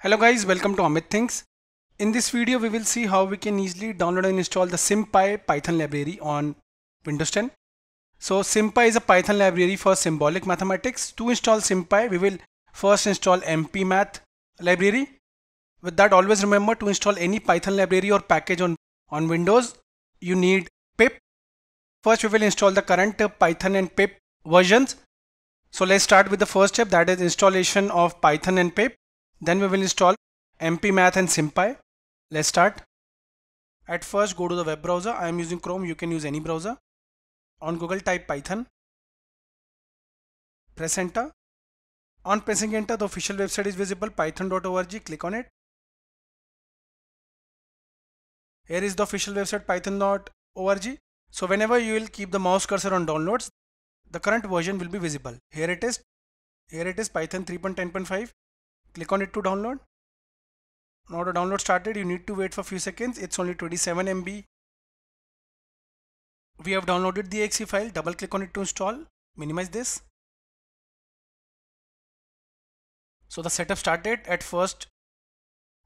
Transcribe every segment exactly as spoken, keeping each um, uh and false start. Hello guys, welcome to Amit Thinks. In this video we will see how we can easily download and install the SymPy Python library on Windows ten. So SymPy is a Python library for symbolic mathematics. To install SymPy, we will first install MPMath library. With that, always remember, to install any Python library or package on, on Windows, you need pip. First we will install the current Python and pip versions. So let's start with the first step, that is installation of Python and pip. Then we will install MPMath and SymPy. Let's start. At first, go to the web browser. I am using Chrome, you can use any browser. On Google, type Python. Press enter. On pressing enter, the official website is visible, python dot org. Click on it. Here is the official website, python dot org. So whenever you will keep the mouse cursor on downloads, the current version will be visible. Here it is. Here it is, Python three point ten point five. Click on it to download. Now to download started, you need to wait for a few seconds. It's only twenty-seven M B. We have downloaded the .exe file. Double click on it to install. Minimize this. So the setup started. At first,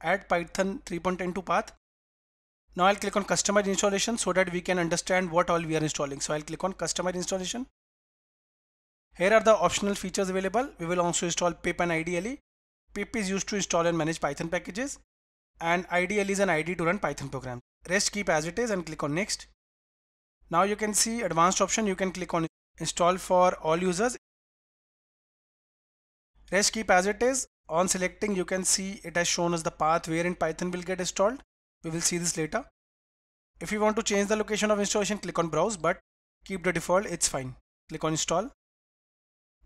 add Python three point ten to path. Now I'll click on customize installation so that we can understand what all we are installing. So I'll click on customize installation. Here are the optional features available. We will also install pip and I D L E. Pip is used to install and manage Python packages, and I D L E is an I D to run Python programs. Rest keep as it is and click on next. Now you can see advanced option, you can click on install for all users. Rest keep as it is. On selecting, you can see it has shown us the path wherein Python will get installed. We will see this later. If you want to change the location of installation, click on browse, but keep the default, it's fine. Click on install.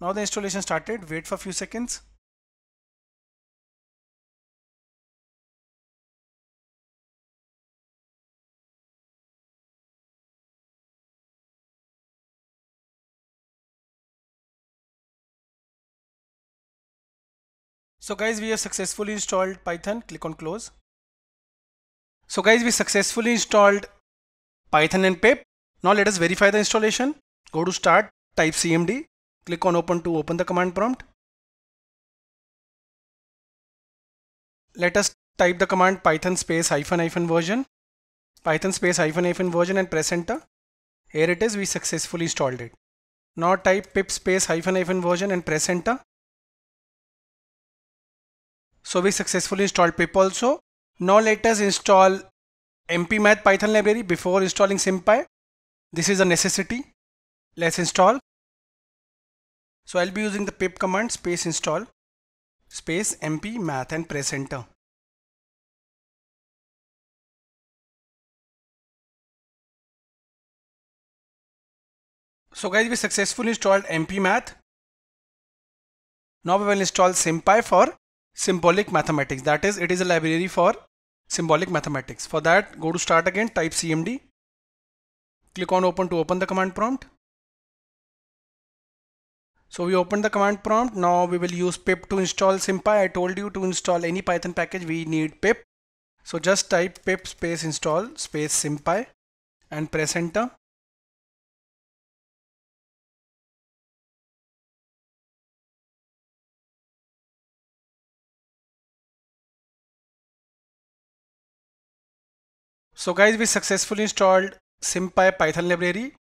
Now the installation started, wait for a few seconds. So guys, we have successfully installed Python. Click on close. So guys, we successfully installed Python and pip. Now let us verify the installation. Go to start, type C M D, click on open to open the command prompt. Let us type the command python space hyphen hyphen version, python space hyphen hyphen version and press enter. Here it is, we successfully installed it. Now type pip space hyphen hyphen version and press enter. So we successfully installed pip also. Now let us install MPMath Python library before installing SymPy. This is a necessity. Let's install. So I'll be using the pip command, space install space MPMath and press enter. So guys, we successfully installed MPMath. Now we will install SymPy for symbolic mathematics, that is, it is a library for symbolic mathematics. For that, go to start again, type C M D, click on open to open the command prompt. So we opened the command prompt. Now we will use pip to install SymPy. I told you to install any Python package we need pip. So just type pip space install space SymPy and press enter. So guys, we successfully installed SymPy Python library.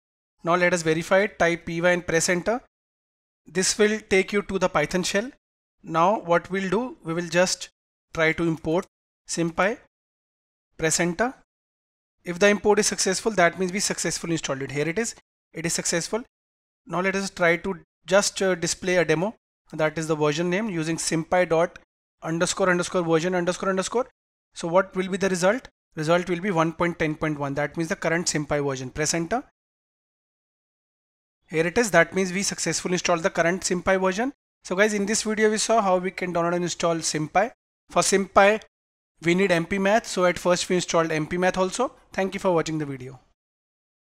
Now let us verify it, type py and press enter. This will take you to the Python shell. Now what we'll do, we will just try to import SymPy, press enter. If the import is successful, that means we successfully installed it. Here it is, it is successful. Now let us try to just uh, display a demo, that is the version name, using SymPy dot underscore underscore version underscore underscore. So what will be the result? Result will be one point ten point one. That means the current SymPy version. Press enter. Here it is. That means we successfully installed the current SymPy version. So guys, in this video we saw how we can download and install SymPy. For SymPy, we need MPMath. So at first we installed MPMath also. Thank you for watching the video.